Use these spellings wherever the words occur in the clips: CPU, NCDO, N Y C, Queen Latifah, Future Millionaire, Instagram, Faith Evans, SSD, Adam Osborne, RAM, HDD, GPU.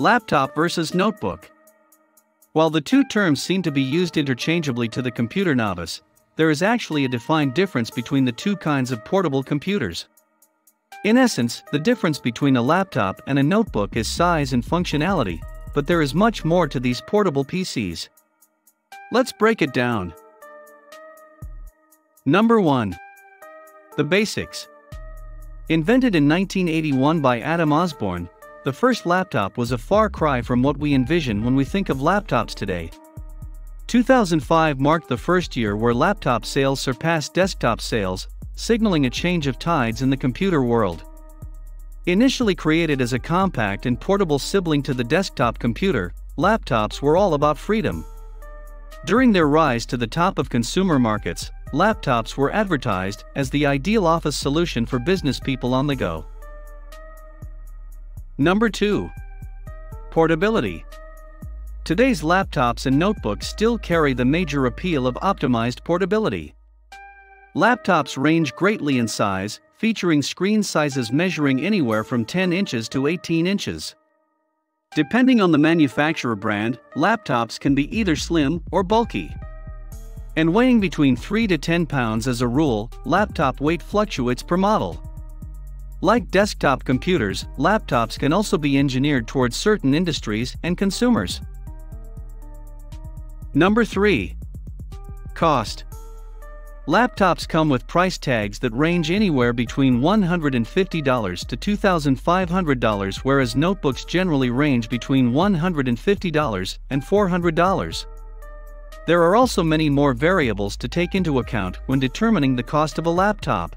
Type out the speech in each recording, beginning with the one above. Laptop versus notebook. While the two terms seem to be used interchangeably to the computer novice, there is actually a defined difference between the two kinds of portable computers. In essence, the difference between a laptop and a notebook is size and functionality, but there is much more to these portable PCs. Let's break it down. Number 1. The basics. Invented in 1981 by Adam Osborne, the first laptop was a far cry from what we envision when we think of laptops today. 2005 marked the first year where laptop sales surpassed desktop sales, signaling a change of tides in the computer world. Initially created as a compact and portable sibling to the desktop computer, laptops were all about freedom. During their rise to the top of consumer markets, laptops were advertised as the ideal office solution for business people on the go. Number 2. Portability. Today's laptops and notebooks still carry the major appeal of optimized portability. Laptops range greatly in size, featuring screen sizes measuring anywhere from 10 inches to 18 inches. Depending on the manufacturer brand, laptops can be either slim or bulky. And weighing between 3 to 10 pounds as a rule, laptop weight fluctuates per model. Like desktop computers, laptops can also be engineered towards certain industries and consumers. Number 3. Cost. Laptops come with price tags that range anywhere between $150 to $2,500, whereas notebooks generally range between $150 and $400. There are also many more variables to take into account when determining the cost of a laptop.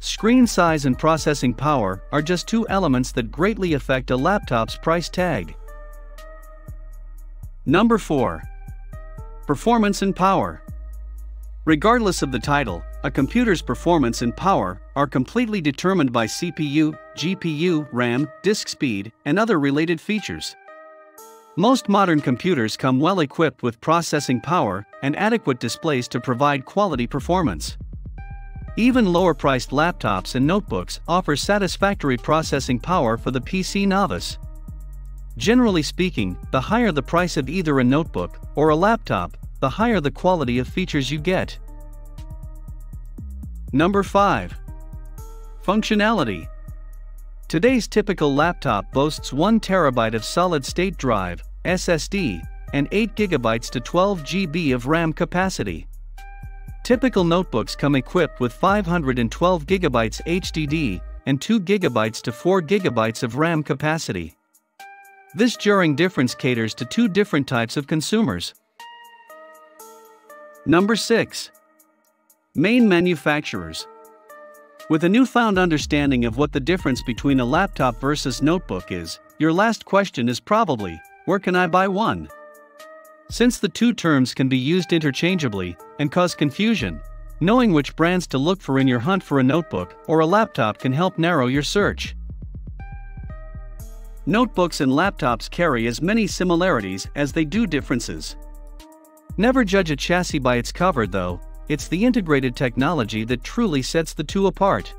Screen size and processing power are just two elements that greatly affect a laptop's price tag. Number 4. Performance and power. Regardless of the title, a computer's performance and power are completely determined by CPU, GPU, RAM, disk speed, and other related features. Most modern computers come well equipped with processing power and adequate displays to provide quality performance. Even lower-priced laptops and notebooks offer satisfactory processing power for the PC novice. Generally speaking, the higher the price of either a notebook or a laptop, the higher the quality of features you get. Number 5. Functionality. Today's typical laptop boasts 1 TB of solid-state drive, SSD, and 8 GB to 12 GB of RAM capacity. Typical notebooks come equipped with 512 GB HDD and 2 GB to 4 GB of RAM capacity. This jarring difference caters to two different types of consumers. Number 6. Main manufacturers. With a newfound understanding of what the difference between a laptop versus notebook is, your last question is probably, where can I buy one? Since the two terms can be used interchangeably and cause confusion, knowing which brands to look for in your hunt for a notebook or a laptop can help narrow your search. Notebooks and laptops carry as many similarities as they do differences. Never judge a chassis by its cover though, it's the integrated technology that truly sets the two apart.